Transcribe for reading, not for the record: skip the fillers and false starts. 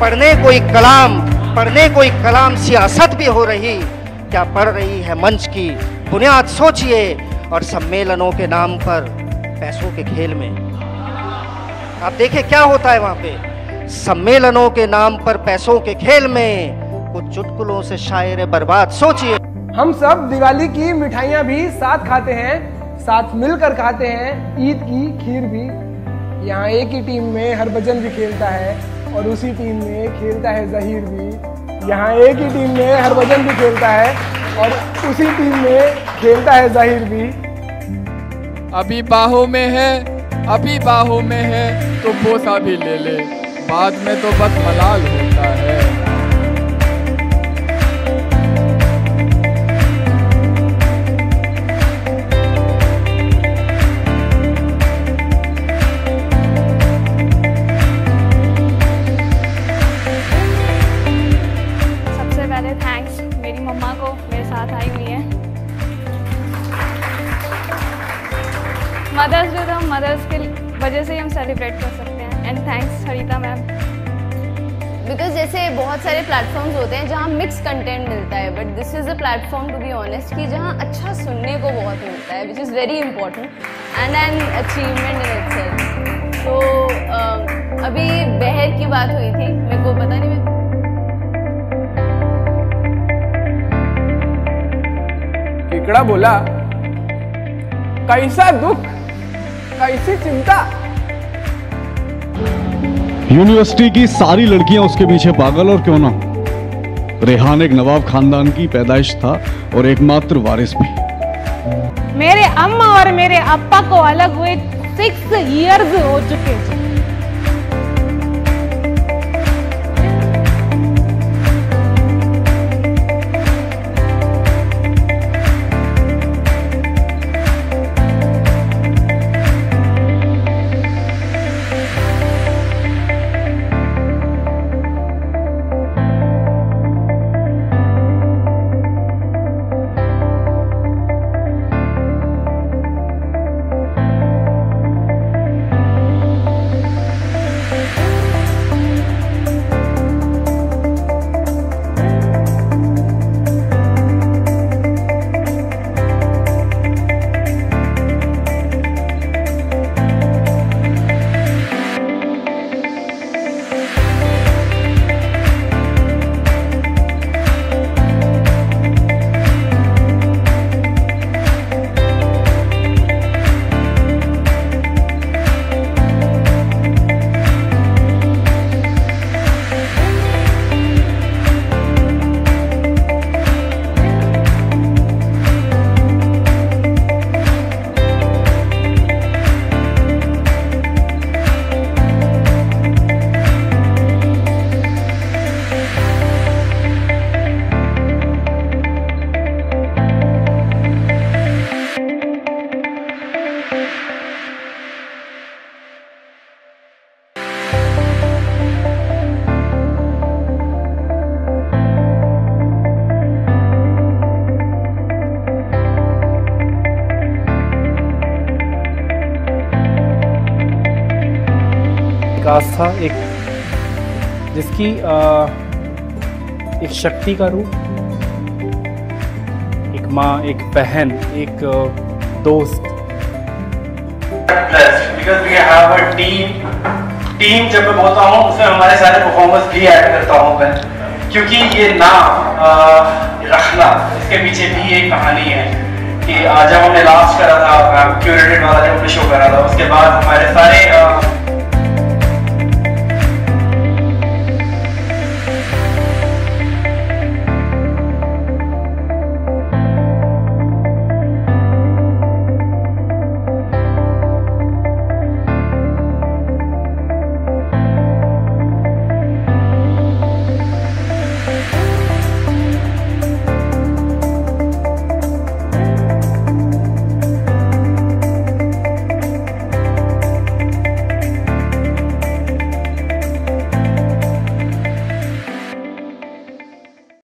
पढ़ने कोई कलाम सियासत भी हो रही क्या पढ़ रही है मंच की बुनियाद सोचिए। और सम्मेलनों के नाम पर पैसों के खेल में आप देखें क्या होता है वहां पे। सम्मेलनों के नाम पर पैसों के खेल में कुछ चुटकुलों से शायर बर्बाद सोचिए। हम सब दिवाली की मिठाइयाँ भी साथ खाते हैं, साथ मिलकर खाते हैं, ईद की खीर भी। यहाँ एक ही टीम में हरभजन भी खेलता है और उसी टीम में खेलता है ज़हीर भी। यहाँ एक ही टीम में हरभजन भी खेलता है और उसी टीम में खेलता है ज़हीर भी। अभी बाहों में है, अभी बाहों में है तो बोसा भी ले ले, बाद में तो बस मलाल होता है। मदर्स डे तो मदर्स के वजह से ही हम सेलिब्रेट कर सकते हैं। And thanks Harita ma'am, because जैसे बहुत सारे प्लेटफॉर्म्स होते हैं जहाँ मिक्स कंटेंट मिलता है, but this is a platform to be honest कि जहाँ अच्छा सुनने को बहुत मिलता है, which is very important and an achievement in itself. तो अभी बहर की बात हुई थी, मेरे को पता नहीं केकड़ा बोला कैसा दुख कैसी चिंता। यूनिवर्सिटी की सारी लड़कियां उसके पीछे पागल, और क्यों ना। रेहान एक नवाब खानदान की पैदाइश था और एकमात्र वारिस भी। मेरे अम्मा और मेरे अप्पा को अलग हुए 6 इयर्स हो चुके हैं। आस्था एक जिसकी एक शक्ति का रूप, एक माँ, एक बहन, एक दोस्त। Because we have a team जब मैं बोलता हूँ उसमें हमारे सारे परफॉर्मर्स भी ऐड करता हूँ मैं, क्योंकि ये नाम रखना इसके पीछे भी एक कहानी है कि जब हमने लास्ट करा था क्यूरेटेड वाला, जब हमने शो करा था उसके बाद हमारे सारे